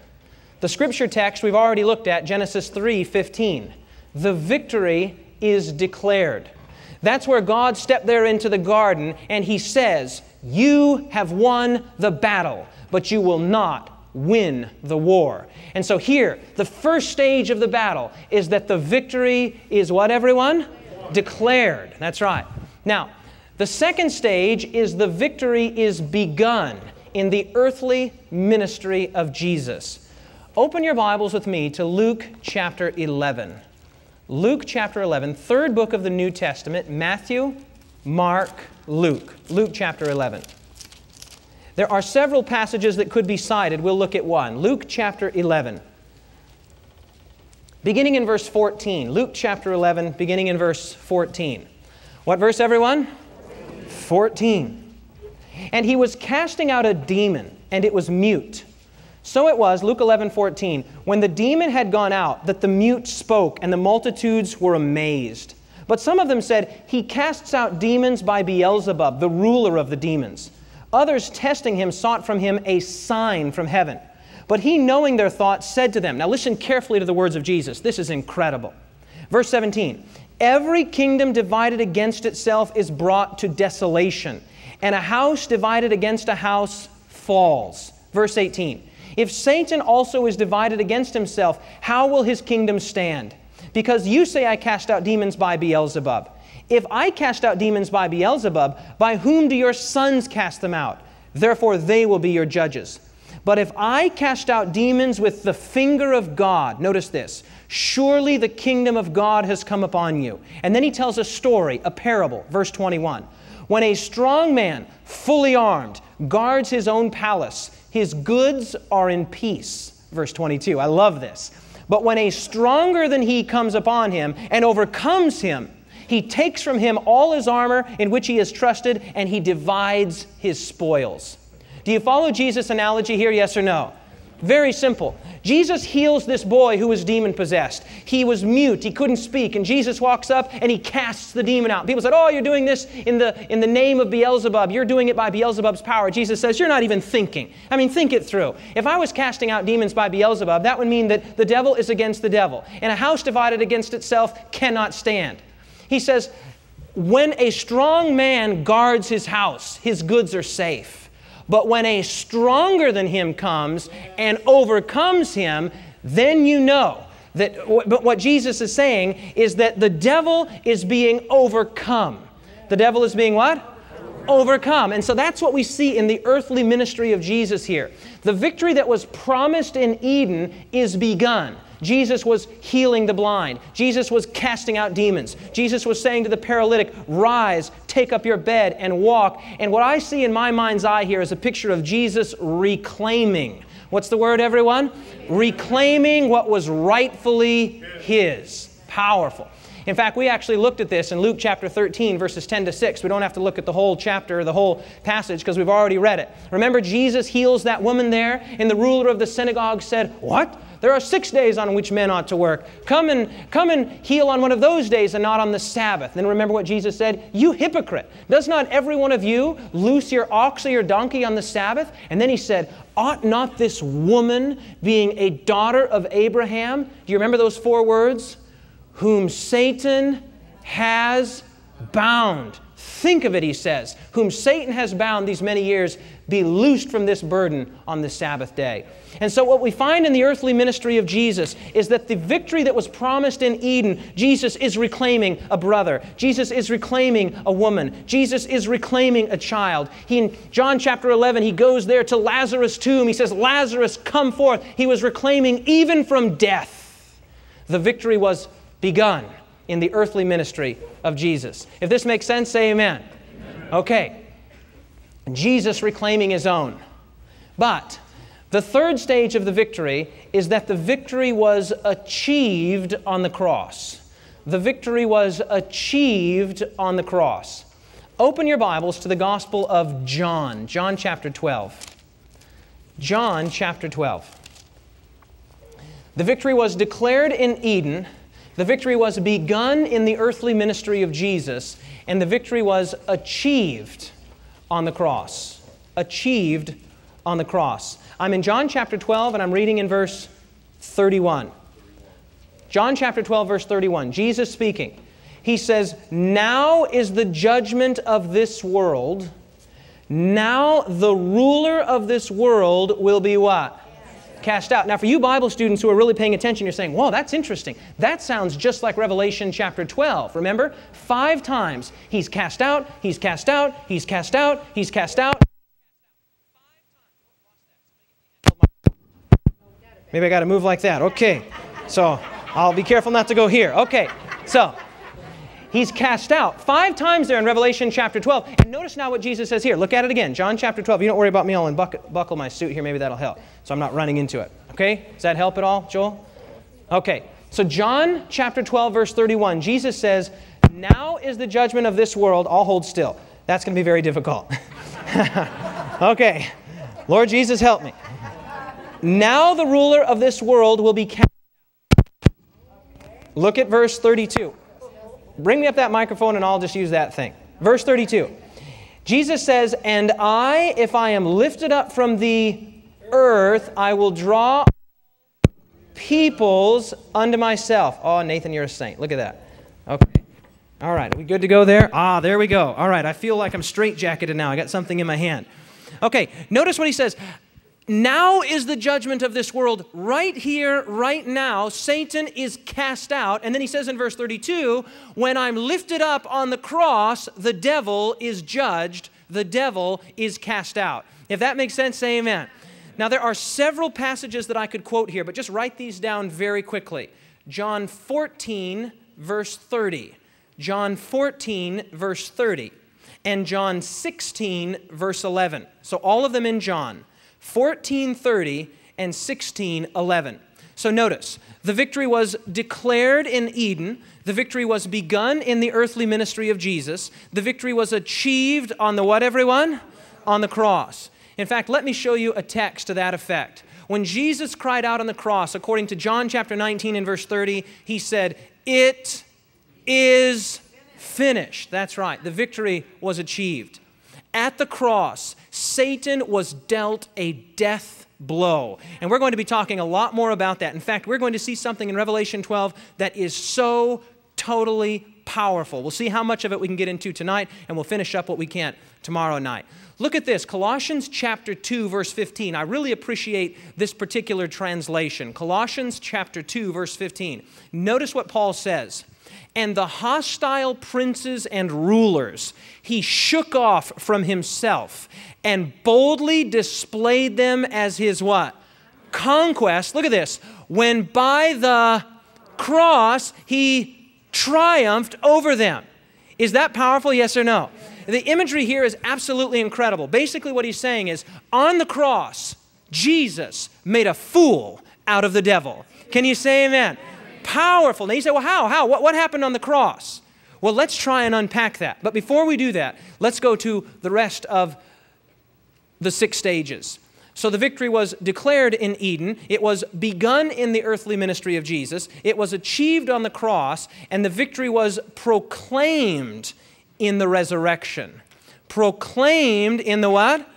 The scripture text we've already looked at, Genesis three fifteen. The victory is declared. That's where God stepped there into the garden and He says, "You have won the battle, but you will not win the war." And so here, the first stage of the battle is that the victory is what, everyone? Declared. That's right. Now, the second stage is the victory is begun in the earthly ministry of Jesus. Open your Bibles with me to Luke chapter eleven. Luke chapter eleven, third book of the New Testament, Matthew, Mark, Luke. Luke chapter eleven. There are several passages that could be cited. We'll look at one. Luke chapter eleven. Beginning in verse fourteen. Luke chapter eleven, beginning in verse fourteen. What verse, everyone? fourteen. "And He was casting out a demon, and it was mute. So it was," Luke eleven fourteen, "when the demon had gone out, that the mute spoke, and the multitudes were amazed. But some of them said, 'He casts out demons by Beelzebub, the ruler of the demons.' Others, testing Him, sought from Him a sign from heaven. But He, knowing their thoughts, said to them," now listen carefully to the words of Jesus. This is incredible. Verse seventeen, "Every kingdom divided against itself is brought to desolation, and a house divided against a house falls. Verse eighteen. If Satan also is divided against himself, how will his kingdom stand? Because you say, I cast out demons by Beelzebub. If I cast out demons by Beelzebub, by whom do your sons cast them out? Therefore they will be your judges. But if I cast out demons with the finger of God, notice this, surely the kingdom of God has come upon you. And then he tells a story, a parable, verse twenty-one. When a strong man, fully armed, guards his own palace, his goods are in peace. Verse twenty-two, I love this. But when a stronger than he comes upon him and overcomes him, he takes from him all his armor in which he is trusted, and he divides his spoils. Do you follow Jesus' analogy here, yes or no? Very simple. Jesus heals this boy who was demon-possessed. He was mute. He couldn't speak. And Jesus walks up and he casts the demon out. People said, oh, you're doing this in the, in the name of Beelzebub. You're doing it by Beelzebub's power. Jesus says, you're not even thinking. I mean, think it through. If I was casting out demons by Beelzebub, that would mean that the devil is against the devil. And a house divided against itself cannot stand. He says, when a strong man guards his house, his goods are safe. But when a stronger than him comes and overcomes him, then you know that but what Jesus is saying is that the devil is being overcome. The devil is being what? Overcome. And so that's what we see in the earthly ministry of Jesus here. The victory that was promised in Eden is begun. Jesus was healing the blind. Jesus was casting out demons. Jesus was saying to the paralytic, rise, take up your bed and walk. And what I see in my mind's eye here is a picture of Jesus reclaiming. What's the word, everyone? Reclaiming what was rightfully his. Powerful. In fact, we actually looked at this in Luke chapter thirteen, verses ten to six. We don't have to look at the whole chapter or the whole passage because we've already read it. Remember, Jesus heals that woman there, and the ruler of the synagogue said, what? There are six days on which men ought to work. Come and, come and heal on one of those days and not on the Sabbath. Then remember what Jesus said, you hypocrite. Does not every one of you loose your ox or your donkey on the Sabbath? And then he said, ought not this woman, being a daughter of Abraham, do you remember those four words? Whom Satan has bound. Think of it, he says. Whom Satan has bound these many years, be loosed from this burden on the Sabbath day. And so what we find in the earthly ministry of Jesus is that the victory that was promised in Eden, Jesus is reclaiming a brother. Jesus is reclaiming a woman. Jesus is reclaiming a child. He, in John chapter eleven, he goes there to Lazarus' tomb. He says, Lazarus, come forth. He was reclaiming even from death. The victory was begun in the earthly ministry of Jesus. If this makes sense, say amen. Amen. Okay. Jesus reclaiming his own. But the third stage of the victory is that the victory was achieved on the cross. The victory was achieved on the cross. Open your Bibles to the Gospel of John, John chapter twelve. John chapter twelve. The victory was declared in Eden. The victory was begun in the earthly ministry of Jesus, and the victory was achieved on the cross. Achieved on the cross. I'm in John chapter twelve, and I'm reading in verse thirty-one. John chapter twelve, verse thirty-one, Jesus speaking. He says, now is the judgment of this world. Now the ruler of this world will be what? Cast out. Now, for you Bible students who are really paying attention, you're saying, whoa, that's interesting. That sounds just like Revelation chapter twelve. Remember? Five times he's cast out, he's cast out, he's cast out, he's cast out. Maybe I got to move like that. Okay. So I'll be careful not to go here. Okay. So he's cast out five times there in Revelation chapter twelve. And notice now what Jesus says here. Look at it again. John chapter twelve. You don't worry about me. I'll unbuckle, buckle my suit here. Maybe that'll help. So I'm not running into it. Okay? Does that help at all, Joel? Okay. So John chapter twelve, verse thirty-one. Jesus says, now is the judgment of this world. I'll hold still. That's going to be very difficult. Okay. Lord Jesus, help me. Now the ruler of this world will be cast out. Look at verse thirty-two. Bring me up that microphone and I'll just use that thing. Verse thirty-two. Jesus says, and I, if I am lifted up from the earth, I will draw peoples unto myself. Oh, Nathan, you're a saint. Look at that. Okay. All right, are we good to go there? Ah, there we go. All right, I feel like I'm straitjacketed now. I got something in my hand. Okay, notice what he says. Now is the judgment of this world. Right here, right now, Satan is cast out. And then he says in verse thirty-two, when I'm lifted up on the cross, the devil is judged. The devil is cast out. If that makes sense, say amen. Now, there are several passages that I could quote here, but just write these down very quickly. John fourteen, verse thirty. John fourteen, verse thirty, and John sixteen, verse eleven. So all of them in John, fourteen thirty and sixteen eleven. So notice, the victory was declared in Eden. The victory was begun in the earthly ministry of Jesus. The victory was achieved on the what, everyone? On the cross. In fact, let me show you a text to that effect. When Jesus cried out on the cross, according to John chapter nineteen and verse thirty, he said, "It is finished." That's right. The victory was achieved. At the cross, Satan was dealt a death blow. And we're going to be talking a lot more about that. In fact, we're going to see something in Revelation twelve that is so totally powerful. We'll see how much of it we can get into tonight, and we'll finish up what we can tomorrow night. Look at this, Colossians chapter two, verse fifteen. I really appreciate this particular translation. Colossians chapter two, verse fifteen. Notice what Paul says. And the hostile princes and rulers he shook off from himself and boldly displayed them as his what? Conquest. Look at this. When by the cross he triumphed over them. Is that powerful? Yes or no? The imagery here is absolutely incredible. Basically what he's saying is, on the cross, Jesus made a fool out of the devil. Can you say amen? Powerful. Now you say, well, how? How? What, what happened on the cross? Well, let's try and unpack that. But before we do that, let's go to the rest of the six stages. So the victory was declared in Eden. It was begun in the earthly ministry of Jesus. It was achieved on the cross. And the victory was proclaimed in the resurrection. Proclaimed in the what?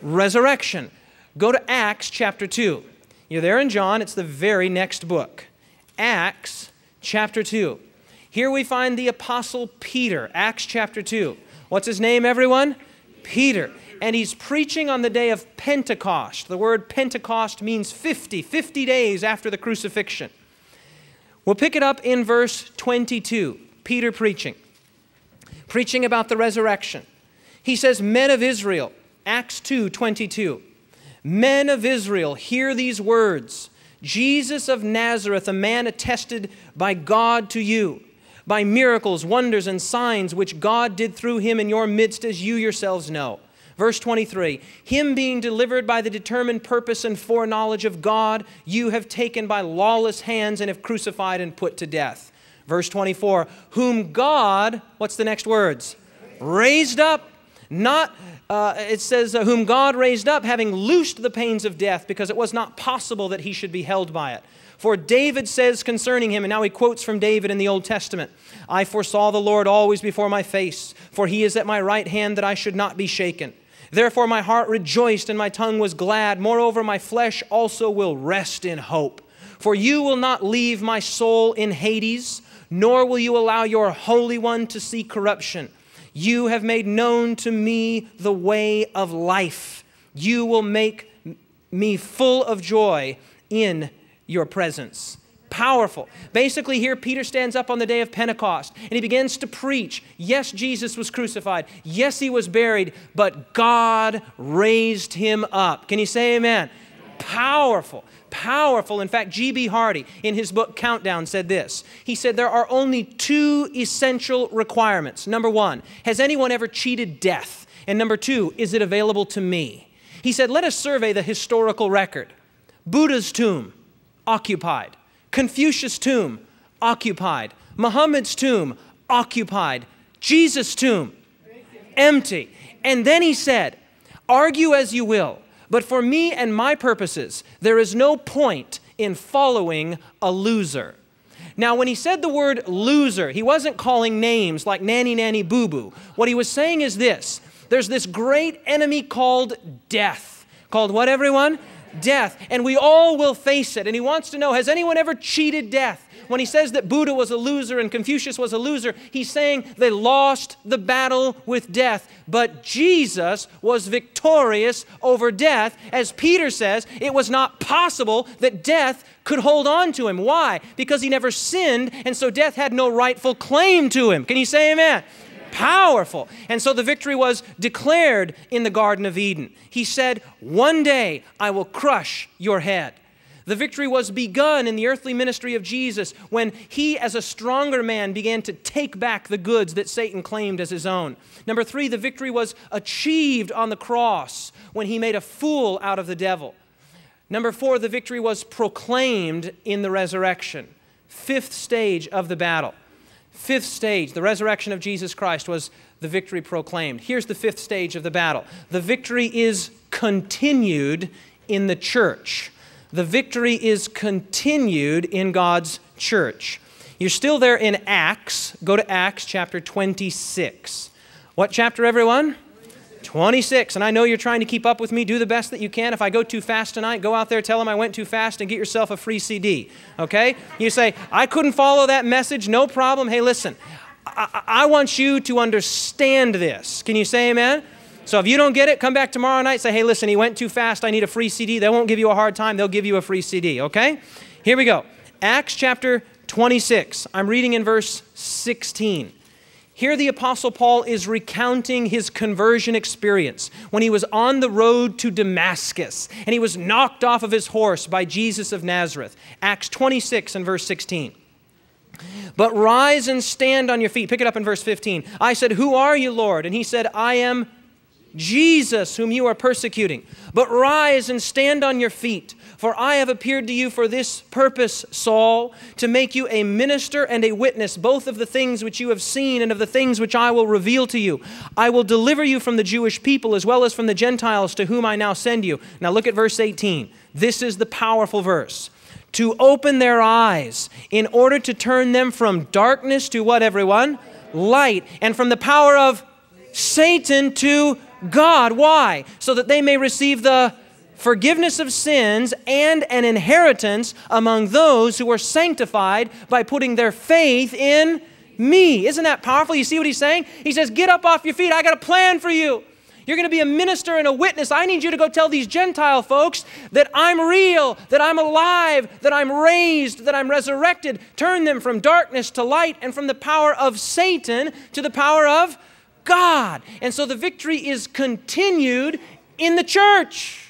Resurrection. Go to Acts chapter two. You're there in John. It's the very next book. Acts chapter two. Here we find the apostle Peter, Acts chapter two. What's his name, everyone? Peter. And he's preaching on the day of Pentecost. The word Pentecost means fifty, fifty days after the crucifixion. We'll pick it up in verse twenty-two. Peter preaching, preaching about the resurrection. He says, men of Israel, Acts two twenty-two, men of Israel, hear these words. Jesus of Nazareth, a man attested by God to you, by miracles, wonders, and signs which God did through him in your midst, as you yourselves know. Verse twenty-three, him being delivered by the determined purpose and foreknowledge of God, you have taken by lawless hands and have crucified and put to death. Verse twenty-four, whom God, what's the next words? Raised up. Not, uh, it says, uh, whom God raised up, having loosed the pains of death, because it was not possible that he should be held by it. For David says concerning him, and now he quotes from David in the Old Testament, I foresaw the Lord always before my face, for he is at my right hand that I should not be shaken. Therefore my heart rejoiced and my tongue was glad. Moreover, my flesh also will rest in hope. For you will not leave my soul in Hades, nor will you allow your Holy One to see corruption. You have made known to me the way of life. You will make me full of joy in your presence. Powerful. Basically here, Peter stands up on the day of Pentecost and he begins to preach. Yes, Jesus was crucified. Yes, he was buried, but God raised him up. Can you say amen? Powerful. Powerful. In fact, G B Hardy, in his book Countdown, said this. He said, there are only two essential requirements. Number one, has anyone ever cheated death? And number two, is it available to me? He said, let us survey the historical record. Buddha's tomb, occupied. Confucius' tomb, occupied. Muhammad's tomb, occupied. Jesus' tomb, empty. And then he said, argue as you will, but for me and my purposes, there is no point in following a loser. Now, when he said the word loser, he wasn't calling names like nanny, nanny, boo, boo. What he was saying is this. There's this great enemy called death. Called what, everyone? Death. And we all will face it. And he wants to know, has anyone ever cheated death? when he says that Buddha was a loser and Confucius was a loser, he's saying they lost the battle with death. But Jesus was victorious over death. As Peter says, it was not possible that death could hold on to him. Why? Because he never sinned, and so death had no rightful claim to him. Can you say amen? Powerful. And so the victory was declared in the Garden of Eden. He said, one day I will crush your head. The victory was begun in the earthly ministry of Jesus when he, as a stronger man, began to take back the goods that Satan claimed as his own. Number three, the victory was achieved on the cross when he made a fool out of the devil. Number four, the victory was proclaimed in the resurrection. Fifth stage of the battle. Fifth stage, the resurrection of Jesus Christ was the victory proclaimed. Here's the fifth stage of the battle. The victory is continued in the church. The victory is continued in God's church. You're still there in Acts. Go to Acts chapter twenty-six. What chapter, everyone? twenty-six. And I know you're trying to keep up with me. Do the best that you can. If I go too fast tonight, go out there, tell them I went too fast, and get yourself a free C D. Okay? You say, I couldn't follow that message. No problem. Hey, listen, I, I want you to understand this. Can you say amen? So if you don't get it, come back tomorrow night, say, hey, listen, he went too fast. I need a free C D. They won't give you a hard time. They'll give you a free C D. Okay? Here we go. Acts chapter twenty-six. I'm reading in verse sixteen. Here the Apostle Paul is recounting his conversion experience when he was on the road to Damascus and he was knocked off of his horse by Jesus of Nazareth. Acts twenty-six and verse sixteen. But rise and stand on your feet. Pick it up in verse fifteen. I said, who are you, Lord? And he said, I am Jesus, whom you are persecuting. But rise and stand on your feet. For I have appeared to you for this purpose, Saul, to make you a minister and a witness, both of the things which you have seen and of the things which I will reveal to you. I will deliver you from the Jewish people as well as from the Gentiles to whom I now send you. Now look at verse eighteen. This is the powerful verse. To open their eyes in order to turn them from darkness to what, everyone? Light. And from the power of Satan to God. Why? So that they may receive the forgiveness of sins and an inheritance among those who are sanctified by putting their faith in me. Isn't that powerful? You see what he's saying? He says, get up off your feet. I got a plan for you. You're going to be a minister and a witness. I need you to go tell these Gentile folks that I'm real, that I'm alive, that I'm raised, that I'm resurrected. Turn them from darkness to light and from the power of Satan to the power of God. And so the victory is continued in the church.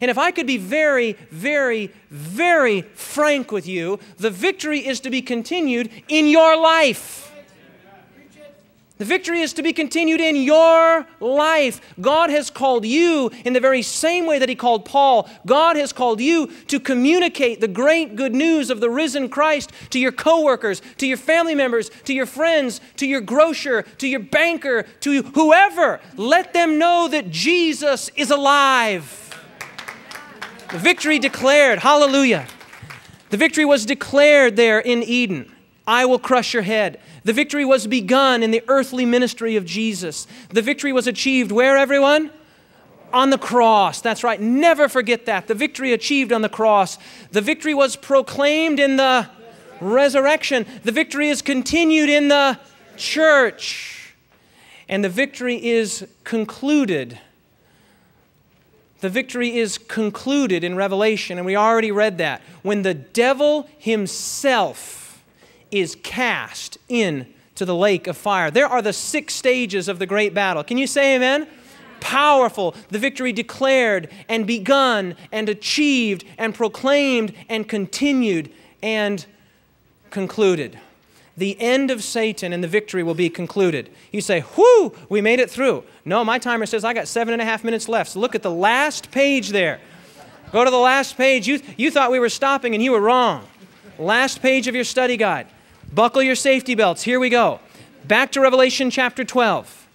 And if I could be very, very, very frank with you, the victory is to be continued in your life. The victory is to be continued in your life. God has called you in the very same way that he called Paul. God has called you to communicate the great good news of the risen Christ to your coworkers, to your family members, to your friends, to your grocer, to your banker, to whoever. Let them know that Jesus is alive. The victory declared. Hallelujah. The victory was declared there in Eden. I will crush your head. The victory was begun in the earthly ministry of Jesus. The victory was achieved where, everyone? On the cross. That's right. Never forget that. The victory achieved on the cross. The victory was proclaimed in the resurrection. The victory is continued in the church. And the victory is concluded. The victory is concluded in Revelation, and we already read that, when the devil himself is cast into the lake of fire. There are the six stages of the great battle. Can you say amen? Amen. Powerful. The victory declared and begun and achieved and proclaimed and continued and concluded. The end of Satan and the victory will be concluded. You say, whoo, we made it through. No, my timer says I got seven and a half minutes left. So look at the last page there. Go to the last page. You, you thought we were stopping and you were wrong. Last page of your study guide. Buckle your safety belts. Here we go. Back to Revelation chapter twelve.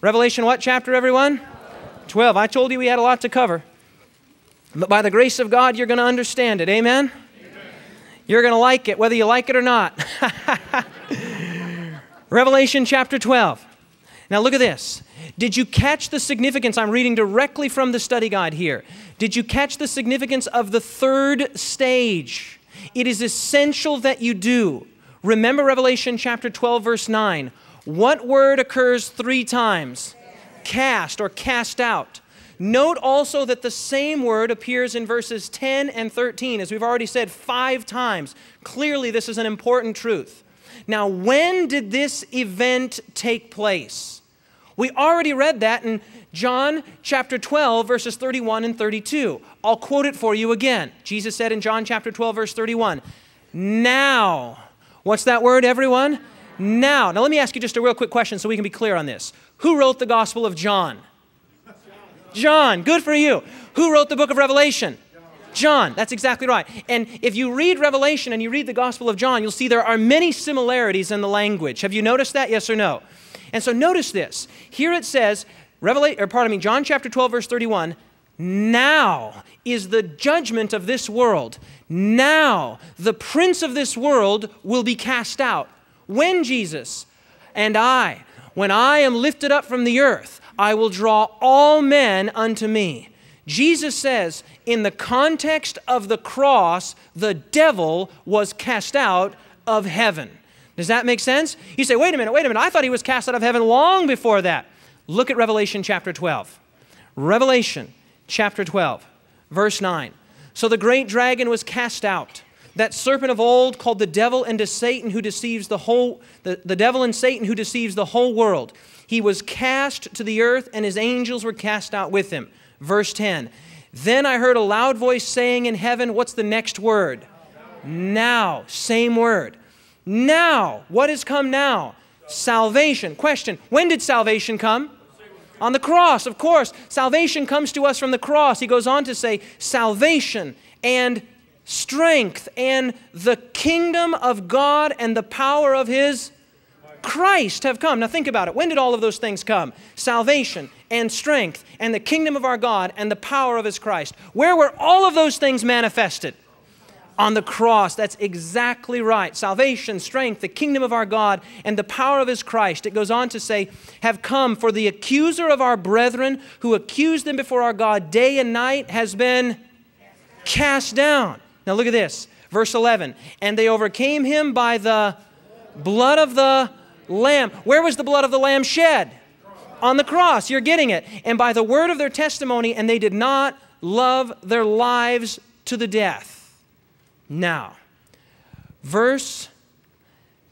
Revelation what chapter, everyone? twelve. I told you we had a lot to cover. But by the grace of God, you're going to understand it. Amen? You're going to like it, whether you like it or not. Revelation chapter twelve. Now look at this. Did you catch the significance? I'm reading directly from the study guide here. Did you catch the significance of the third stage? It is essential that you do. Remember Revelation chapter twelve, verse nine. What word occurs three times? Cast or cast out. Note also that the same word appears in verses ten and thirteen, as we've already said, five times. Clearly, this is an important truth. Now, when did this event take place? We already read that in John chapter twelve, verses thirty-one and thirty-two. I'll quote it for you again. Jesus said in John chapter twelve, verse thirty-one, now. What's that word, everyone? Now. Now, let me ask you just a real quick question so we can be clear on this. Who wrote the Gospel of John? John. Good for you. Who wrote the book of Revelation? John. That's exactly right. And if you read Revelation and you read the Gospel of John, you'll see there are many similarities in the language. Have you noticed that? Yes or no? And so notice this. Here it says, Revelation, or pardon me, John chapter twelve, verse thirty-one, now is the judgment of this world. Now the prince of this world will be cast out. When, Jesus? And I, when I am lifted up from the earth, I will draw all men unto me. Jesus says, in the context of the cross, the devil was cast out of heaven. Does that make sense? You say, wait a minute, wait a minute. I thought he was cast out of heaven long before that. Look at Revelation chapter twelve. Revelation chapter twelve, verse nine. So the great dragon was cast out, that serpent of old called the devil and Satan who deceives the whole, the, the devil and Satan who deceives the whole world. He was cast to the earth and his angels were cast out with him. Verse ten, then I heard a loud voice saying in heaven, what's the next word? Now, same word. Now, what has come now? Salvation. Question, when did salvation come? On the cross, of course. Salvation comes to us from the cross. He goes on to say, salvation and strength and the kingdom of God and the power of his Christ have come. Now think about it. When did all of those things come? Salvation and strength and the kingdom of our God and the power of his Christ. Where were all of those things manifested? On the cross. That's exactly right. Salvation, strength, the kingdom of our God, and the power of his Christ. It goes on to say, have come, for the accuser of our brethren who accused them before our God day and night has been cast down. Now look at this. Verse eleven. And they overcame him by the blood of the Lamb. Where was the blood of the Lamb shed? On the cross. You're getting it. And by the word of their testimony, and they did not love their lives to the death. Now, verse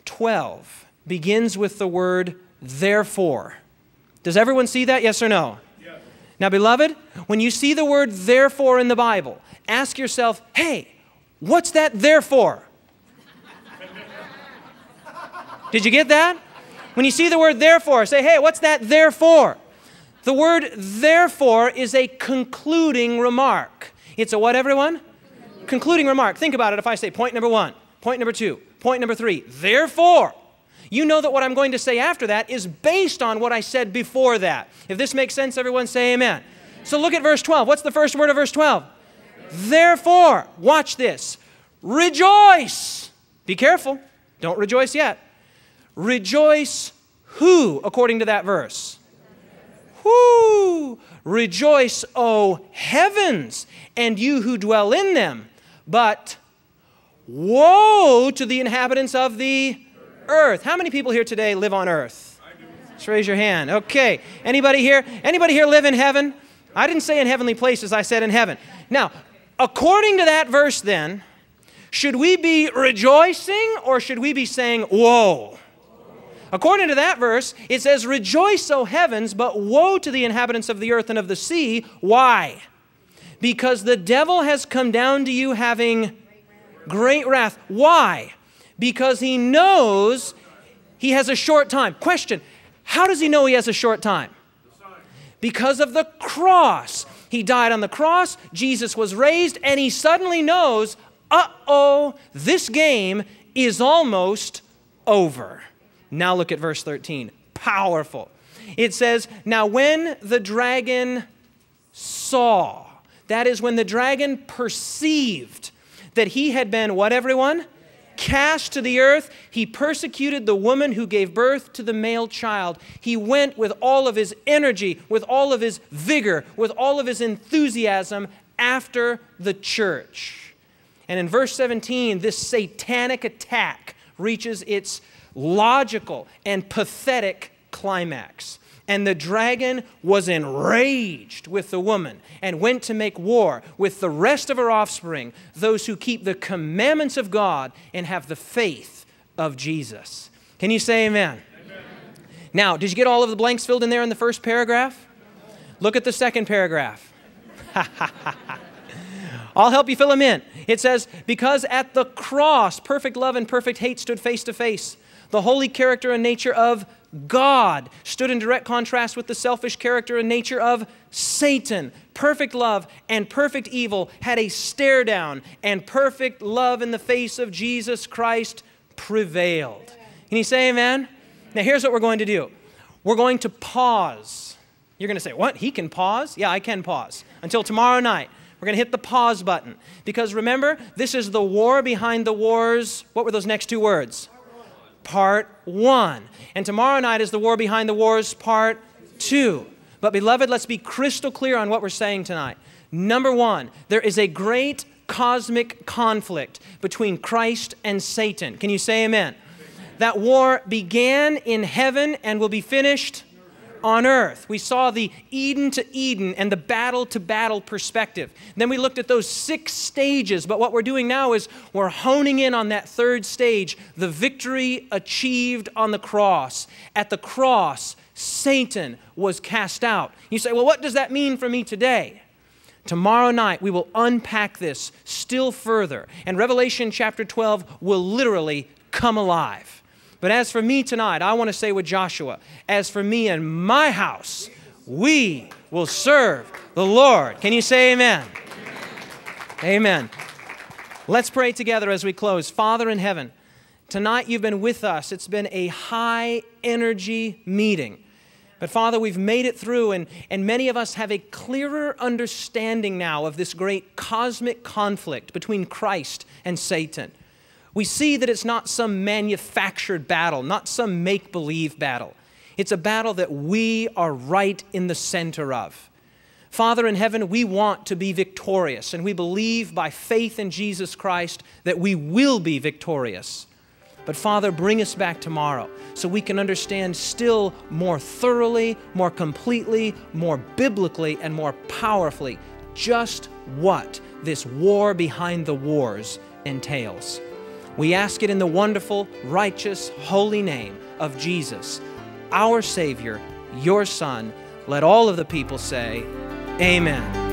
twelve begins with the word, therefore. Does everyone see that? Yes or no? Yes. Now, beloved, when you see the word, therefore, in the Bible, ask yourself, hey, what's that therefore? Did you get that? When you see the word therefore, say, hey, what's that therefore? The word therefore is a concluding remark. It's a what, everyone? Concluding remark. Think about it. If I say point number one, point number two, point number three, therefore, you know that what I'm going to say after that is based on what I said before that. If this makes sense, everyone say amen. Amen. So look at verse twelve. What's the first word of verse twelve? Therefore, watch this. Rejoice. Be careful. Don't rejoice yet. Rejoice who, according to that verse? Who? Rejoice, O heavens, and you who dwell in them. But woe to the inhabitants of the earth. How many people here today live on earth? Just raise your hand. Okay. Anybody here? Anybody here live in heaven? I didn't say in heavenly places. I said in heaven. Now, according to that verse then, should we be rejoicing or should we be saying, woe? According to that verse, it says, rejoice, O heavens, but woe to the inhabitants of the earth and of the sea. Why? Because the devil has come down to you having great wrath. Why? Because he knows he has a short time. Question, how does he know he has a short time? Because of the cross. He died on the cross, Jesus was raised, and he suddenly knows, uh-oh, this game is almost over. Now look at verse thirteen. Powerful. It says, now when the dragon saw, that is when the dragon perceived that he had been, what everyone? Cast to the earth. He persecuted the woman who gave birth to the male child. He went with all of his energy, with all of his vigor, with all of his enthusiasm after the church. And in verse seventeen, this satanic attack reaches its logical and pathetic climax. And the dragon was enraged with the woman and went to make war with the rest of her offspring, those who keep the commandments of God and have the faith of Jesus. Can you say amen? Amen. Now, did you get all of the blanks filled in there in the first paragraph? Look at the second paragraph. I'll help you fill them in. It says, because at the cross, perfect love and perfect hate stood face to face. The holy character and nature of God stood in direct contrast with the selfish character and nature of Satan. Perfect love and perfect evil had a stare down, and perfect love in the face of Jesus Christ prevailed. Can you say amen? Now here's what we're going to do. We're going to pause. You're going to say, what? He can pause? Yeah, I can pause. Until tomorrow night. We're going to hit the pause button. Because remember, this is the war behind the wars. What were those next two words? Part one. And tomorrow night is the war behind the wars, part two. But beloved, let's be crystal clear on what we're saying tonight. Number one, there is a great cosmic conflict between Christ and Satan. Can you say amen? Amen. That war began in heaven and will be finished on earth. We saw the Eden to Eden and the battle to battle perspective. And then we looked at those six stages, but what we're doing now is we're honing in on that third stage, the victory achieved on the cross. At the cross, Satan was cast out. You say, well, what does that mean for me today? Tomorrow night, we will unpack this still further, and Revelation chapter twelve will literally come alive. But as for me tonight, I want to say with Joshua, as for me and my house, we will serve the Lord. Can you say amen? Amen. Amen. Let's pray together as we close. Father in heaven, tonight you've been with us. It's been a high-energy meeting. But Father, we've made it through, and, and many of us have a clearer understanding now of this great cosmic conflict between Christ and Satan. We see that it's not some manufactured battle, not some make-believe battle. It's a battle that we are right in the center of. Father in heaven, we want to be victorious, and we believe by faith in Jesus Christ that we will be victorious. But Father, bring us back tomorrow so we can understand still more thoroughly, more completely, more biblically, and more powerfully just what this war behind the wars entails. We ask it in the wonderful, righteous, holy name of Jesus, our Savior, your Son. Let all of the people say, amen.